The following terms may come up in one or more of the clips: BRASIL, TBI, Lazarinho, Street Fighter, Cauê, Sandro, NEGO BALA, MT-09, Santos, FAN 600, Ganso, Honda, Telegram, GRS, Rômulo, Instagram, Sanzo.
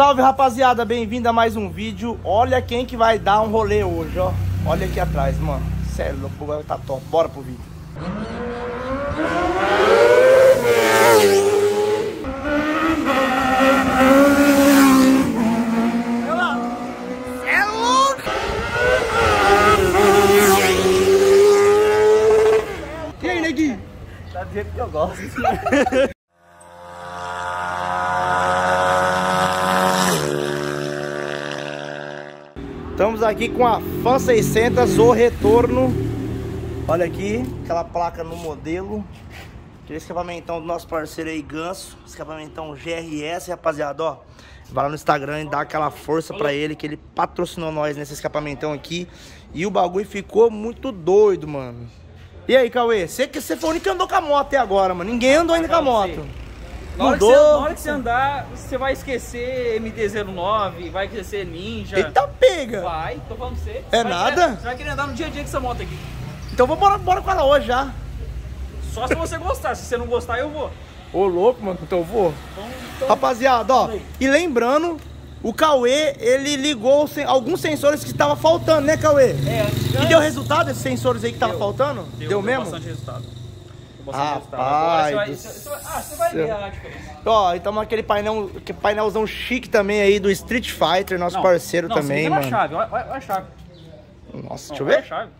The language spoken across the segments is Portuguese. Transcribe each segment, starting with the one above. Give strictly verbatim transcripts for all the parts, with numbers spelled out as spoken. Salve, rapaziada, bem-vindo a mais um vídeo. Olha quem que vai dar um rolê hoje, ó. Olha aqui atrás, mano. Sério, o bagulho tá top. Bora pro vídeo. E aí, neguinho? Tá do jeito que eu gosto. Estamos aqui com a FAN seiscentos, o retorno. Olha aqui, aquela placa no modelo. Aquele escapamentão do nosso parceiro aí, Ganso. Escapamentão G R S, rapaziada, ó. Vai lá no Instagram e dá aquela força pra ele, que ele patrocinou nós nesse escapamentão aqui. E o bagulho ficou muito doido, mano. E aí, Cauê? Você que você foi o único que andou com a moto até agora, mano. Ninguém andou ainda com a moto. Na hora, você, na hora que você andar, você vai esquecer M T zero nove, vai esquecer Ninja. Eita, pega! Vai, tô falando pra você. É vai, nada? Você vai querer andar no dia a dia com essa moto aqui. Então vou bora, bora com ela hoje já. Só se você gostar, se você não gostar, eu vou. Ô, louco, mano, então eu vou. Então, então... Rapaziada, ó, e lembrando, o Cauê, ele ligou sen alguns sensores que estavam faltando, né, Cauê? É, antes... E deu resultado esses sensores aí que estavam faltando? Deu, deu, deu mesmo? Deu bastante resultado. Ah, pai você vai ver a diferença. Ó, então aquele painel, que painelzão chique também aí do Street Fighter, nosso não, parceiro não, também, mano. Olha a chave, olha a chave. Nossa, não, deixa eu ver. Olha a chave.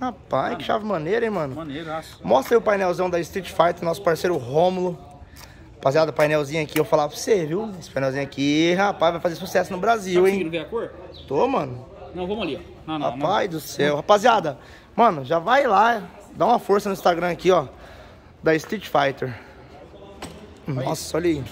Rapaz, ah, que chave maneira, hein, mano. Maneiraço. Mostra aí o painelzão da Street Fighter, nosso parceiro Rômulo. Rapaziada, painelzinho aqui, eu vou falar pra você, viu? Esse painelzinho aqui, rapaz, vai fazer sucesso no Brasil, hein? Tá conseguindo ver a cor? Tô, mano. Não, vamos ali, ó. Não, não, rapaz não. do céu. Rapaziada, mano, já vai lá, dá uma força no Instagram aqui, ó. Da Street Fighter. Nossa, olha aí.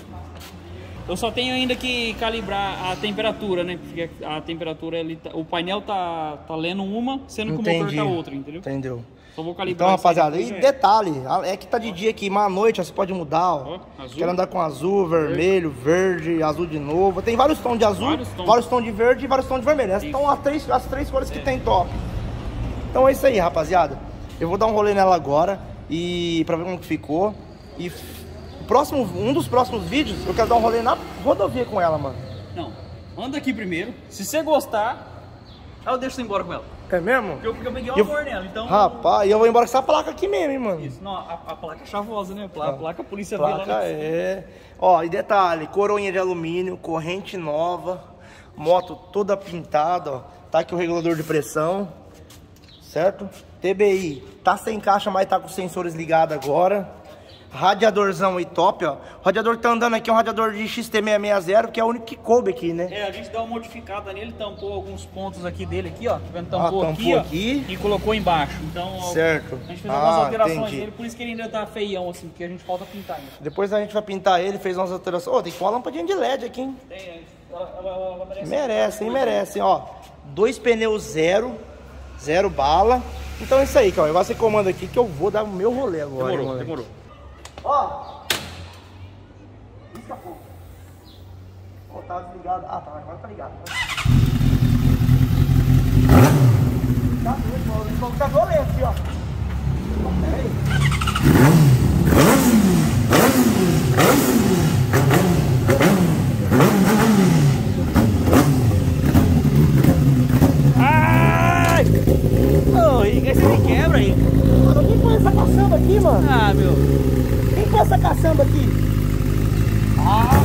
Eu só tenho ainda que calibrar a temperatura, né? Porque a temperatura ali, tá, o painel tá, tá lendo uma, sendo que o motor tá outra, entendeu? Entendeu. Só vou calibrar. Então, rapaziada, e detalhe, é que tá de dia aqui, mas à noite ó, você pode mudar, ó. ó Quero andar com azul, vermelho, verde, azul de novo. Tem vários tons de azul, vários tons, vários tons de verde e vários tons de vermelho. Essas são as três, as três cores é. que tem top. Então é isso aí, rapaziada. Eu vou dar um rolê nela agora. E pra ver como que ficou. E próximo, um dos próximos vídeos eu quero dar um rolê na rodovia com ela, mano. Não, anda aqui primeiro. Se você gostar, aí eu deixo você embora com ela. É mesmo? Porque eu, eu peguei o amor nela, então... Rapaz, e eu vou embora com essa placa aqui mesmo, hein, mano. Isso, não, a, a placa é chavosa, né? A placa, ah, a placa a polícia vê lá. Placa é... Ó, e detalhe, coroinha de alumínio, corrente nova, moto toda pintada, ó. Tá aqui o regulador de pressão, certo? T B I, tá sem caixa, mas tá com os sensores ligados agora. Radiadorzão aí top, ó. O radiador que tá andando aqui é um radiador de X T seiscentos e sessenta, que é o único que coube aqui, né? É, a gente deu uma modificada nele, tampou alguns pontos aqui dele aqui, ó. Tampou, ah, tampou aqui, aqui. Ó, e colocou embaixo. Então, certo. A gente fez algumas ah, alterações entendi. nele, por isso que ele ainda tá feião, assim, porque a gente falta pintar ainda. Depois a gente vai pintar ele, fez umas alterações. Ô, oh, tem que pôr uma lampadinha de L E D aqui, hein? Tem, ela, ela, ela merece. Merece, hein, merece, ó. Dois pneus zero, zero bala. Então é isso aí, Cauê. Vai ser comando aqui que eu vou dar o meu rolê agora. Demorou, hein, demorou. Ó! Escapou. Ó, tá desligado. Ah, tá. Agora tá ligado. Tá doido, mano. Tá rolê aqui, ó. Ah, meu. Quem põe essa caçamba aqui? Ah.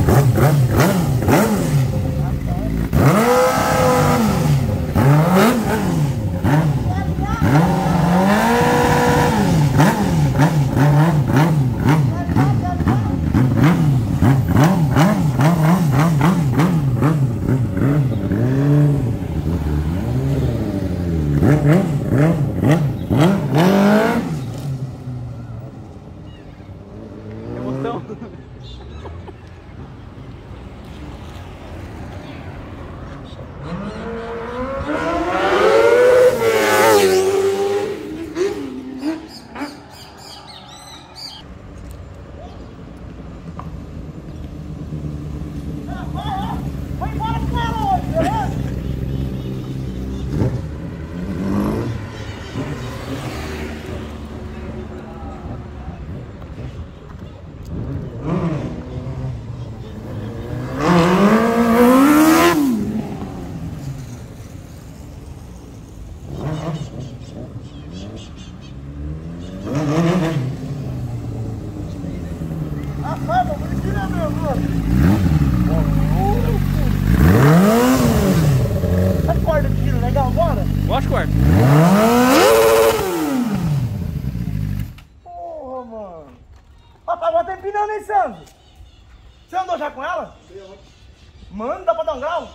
Mano, dá pra dar um grau?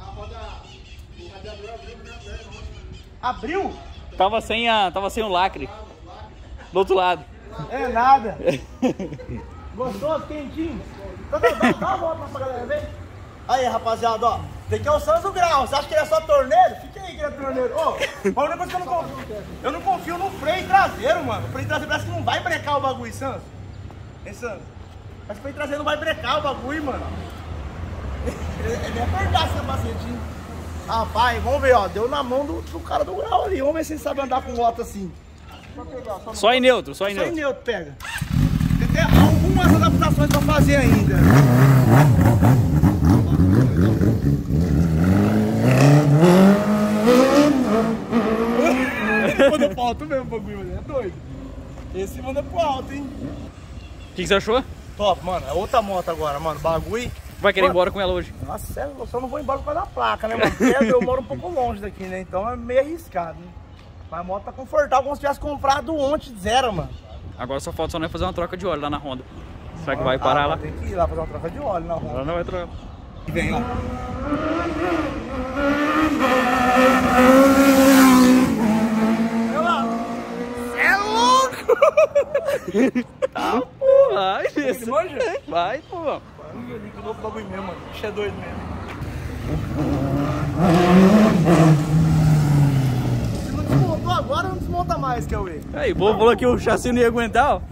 A roda abriu? Tava sem, a, tava sem o lacre. Do outro lado. É nada. Gostoso, quentinho. Então dá, dá uma volta pra galera ver. Aí, rapaziada, ó. Tem que é o Sanzo grau. Você acha que ele é só torneiro? Fica aí que ele é torneiro. Ô, oh, uma coisa que eu não confio. Eu não confio no freio traseiro, mano. O freio traseiro parece que não vai brecar o bagulho, Sanzo. Hein, Sanzo? Mas o freio traseiro não vai brecar o bagulho, mano. Ele é verdade seu pacientinho. Rapaz, vamos ver, ó. Deu na mão do, do cara do grau ali. Vamos ver se ele sabe andar com moto assim. Só, pegar, só, só em neutro, só em só neutro. Só em neutro, pega. Tem, tem algumas adaptações pra fazer ainda. Manda pro alto mesmo, bagulho, mano. É doido. Esse manda pro alto, hein? O que, que você achou? Top, mano. É outra moto agora, mano. Bagulho. Vai querer mano, ir embora com ela hoje? Nossa, eu só não vou embora por causa da placa, né, mano? Eu moro um pouco longe daqui, né? Então é meio arriscado, né? Mas a moto tá confortável, como se tivesse comprado ontem de zero, mano. Agora só falta só nós fazer uma troca de óleo lá na Honda. Será que vai parar ah, lá? Tem que ir lá fazer uma troca de óleo na Honda. Ela não vai trocar. Vem lá. Olha lá. Cê é louco! Tá, pô, vai. Vai, vai pô. Vai, eu dou o bagulho mesmo, mano. Isso é doido mesmo. Agora não desmonta mais, Cauê. Aí, o povo falou que o chassi não ia aguentar, ó. Se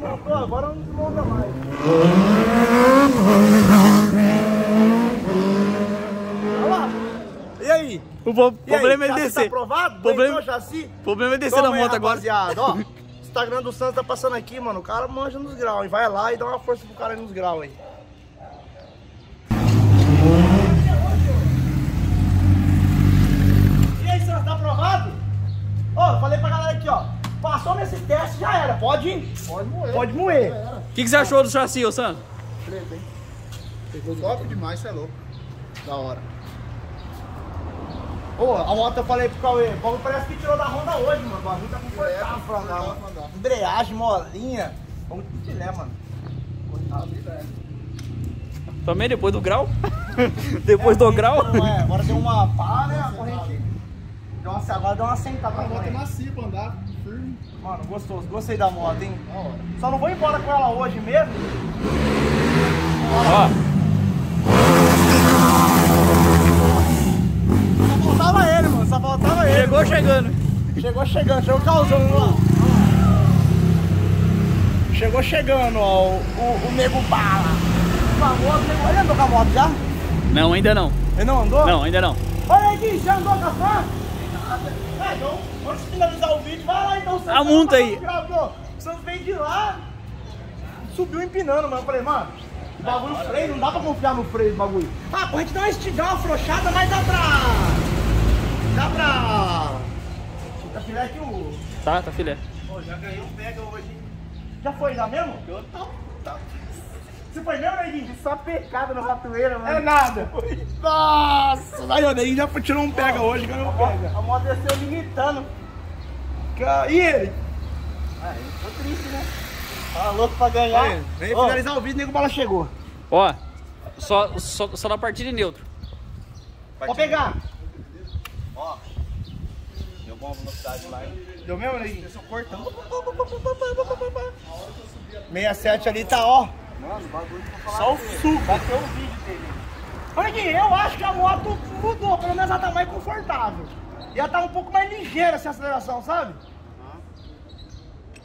não desmontou, agora não desmonta mais. Olha lá. E aí? O po e problema aí, é descer. Tá aprovado? Problema... Então, chassi? O problema é descer na moto agora. Ó, o Instagram do Santos tá passando aqui, mano. O cara manja nos graus, hein? Vai lá e dá uma força pro cara aí nos graus, aí. E aí, Santos, tá aprovado? Ô, oh, falei pra galera aqui, ó. Passou nesse teste, já era. Pode ir? Pode moer. Pode moer. O que, que você achou do chassi, ô Sandro? Treta, hein? Top demais, você é louco. Da hora. Ô, oh, a moto eu falei pro Cauê. O bagulho parece que tirou da Honda hoje, mano. O bagulho tá confortável pra andar. Embreagem, molinha. Vamos que filé, mano. Também depois do grau? Depois é, do grau? Não, é. Agora tem uma pá, né? A corrente. Nossa, agora dá uma sentada. A moto é macia pra andar, firme. Mano, gostoso. Gostei da moto, hein? Da hora. Só não vou embora com ela hoje mesmo. Ó. Só faltava ele, mano. Só faltava ele. Chegou chegando. Chegou chegando. Chegou causando, ó. Chegou chegando, ó. O, o, o Nego Bala. Ele andou com a moto já? Não, ainda não. Ele não andou? Não, ainda não. Olha aqui, já andou com a faca? Ah, então, antes de finalizar o vídeo, vai lá então, Santos. A monta aí. O Santos veio de lá, subiu empinando, mas eu falei, mano, o bagulho o freio, não dá pra confiar no freio do bagulho. Ah, pô, a gente dá uma esticada, uma afrouxada, mas dá pra... Dá pra... Tá filé aqui o... Tá, tá filé. Pô, já ganhei um mega hoje. Já foi lá mesmo? Eu tô... Tá. Você foi mesmo, Neguinho? Só pecado no ratoeiro, mano. É nada. Nossa, aí o Neguinho já tirou um pega oh, hoje, ganhou um pega. A moto desceu limitando. E ele? Ah, ele ficou triste, né? Tá louco pra ganhar. É, vem oh. finalizar o vídeo, o Nego Bala chegou. Ó, oh, só, só, só na partida de neutro. Vou pegar. Ó. Oh. Deu bom velocidade lá, hein? Deu mesmo, Neguinho? Desceu cortando. sessenta e sete ali tá, ó. Mano, o bagulho que eu falar só o suco. Bateu o vídeo dele. Porque eu acho que a moto mudou, pelo menos ela tá mais confortável. E ela tá um pouco mais ligeira essa aceleração, sabe? Ah,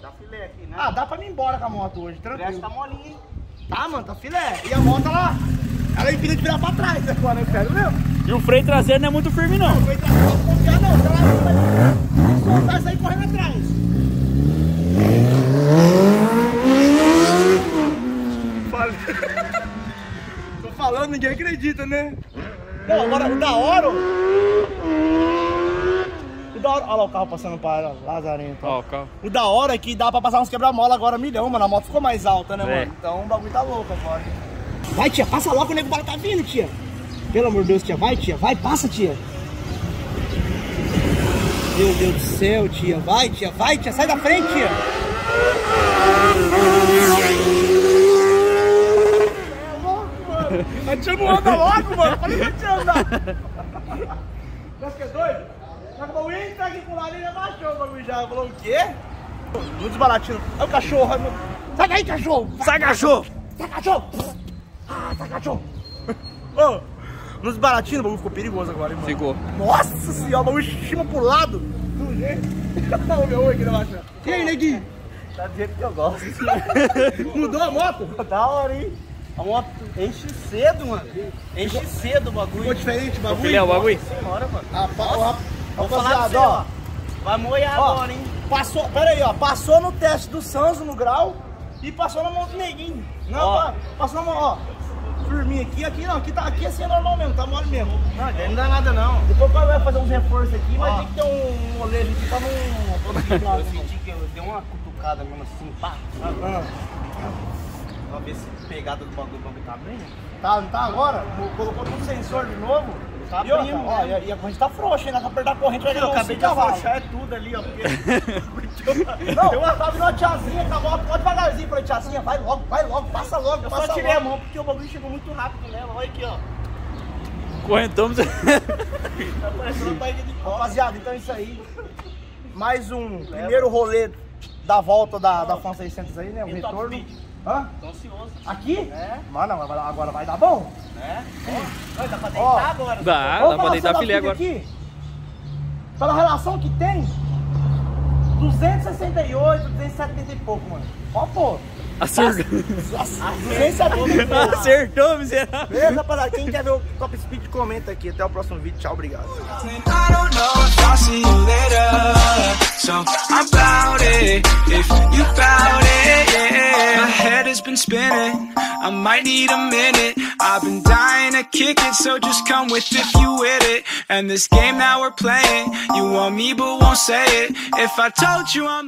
dá filé aqui, né? Ah, dá pra mim ir embora com a moto hoje, tranquilo. O tá molinha, hein? Tá, mano, tá filé. E a moto, ela, ela empina de virar pra trás agora, eu quero mesmo. E o freio traseiro não é muito firme, não. não o freio traseiro não pode confiar, não. Se ela vai soltar, sair correndo atrás. Tô falando, ninguém acredita, né? Não, agora o da hora. O da hora. Olha lá o carro passando para Lazarinho. Tá? Ó, o carro. O da hora é que dá pra passar uns quebra-mola agora, milhão, mano. A moto ficou mais alta, né, é. mano? Então o bagulho tá louco agora. Vai, tia, passa logo, o Nego Bala tá vindo, tia. Pelo amor de Deus, tia. Vai, tia. Vai, passa, tia. Meu Deus do céu, tia. Vai, tia. Vai, tia. Sai da frente, tia. mano. Atira o Honda logo, mano. Falei pra te andar. Já fiquei doido? Já que o bagulho entra aqui pro lado e já baixou o bagulho já. Falou o quê? Não desbalatino. Olha o cachorro. Olha o... Sai daí, cachorro. Sai, cachorro. Sai, cachorro. Ah, sai, cachorro. Ô, não desbalatino, o bagulho ficou perigoso agora, hein, mano. Ficou. Nossa senhora, o bagulho estima pro lado. Do jeito. Olha o meu olho aqui na baixada. E aí, neguinho? Tá do jeito que eu gosto. Mudou a moto? Da hora, hein? A moto enche cedo, mano. Enche cedo o bagulho. Ficou diferente o bagulho? Filhão, o bagulho? Senhora, mano. Ah, vamos falar do céu, ó. Vai moer agora, hein? Passou, pera aí, ó. Passou no teste do Sanzo no grau e passou na mão do neguinho. Não, ó. Passou na mão, ó. Firminha aqui, aqui não. Aqui, tá, aqui assim é normal mesmo, tá mole mesmo. Não, não dá nada não. Depois vai fazer uns reforços aqui, mas tem que ter um molejo aqui pra não... Eu senti que deu uma... Cada mesmo assim, pá. Vamos ver se pegada do bagulho do tá abrindo. Tá, não tá agora? Colocou no sensor de novo. Tá abrindo. Ó, e a, e a corrente tá frouxa, ainda. Né? Pra apertar a corrente, vai eu acabei de afrouxar, é tudo ali, ó. Porque... não, eu abri uma tiazinha, acabou. Pode devagarzinho pra tiazinha. Vai logo, vai logo, passa logo. Eu passa só tirei logo. A mão porque o bagulho chegou muito rápido nela. Olha aqui, ó. Correntamos. Tá parecendo uma de ó, rapaziada, então é isso aí. Mais um leva. Primeiro rolê. Da volta da, da FAN seiscentos aí, né? O retorno. Hã? Tô ansioso. Aqui? É. Mano, agora vai dar bom? É. Ó, dá pra deitar ó, agora. Dá, dá pra deitar filé agora. Aqui, pela relação que tem, duzentos e sessenta e oito, duzentos e setenta e pouco, mano. Ó, pô. Acertou. duzentos e setenta e pouco. Acertou, miserável. Beleza, rapaziada. Quem quer ver o Top Speed, comenta aqui. Até o próximo vídeo. Tchau, obrigado. So I'm about it, if you about it, yeah. My head has been spinning, I might need a minute. I've been dying to kick it, so just come with if you with it. And this game that we're playing, you want me but won't say it. If I told you I'm the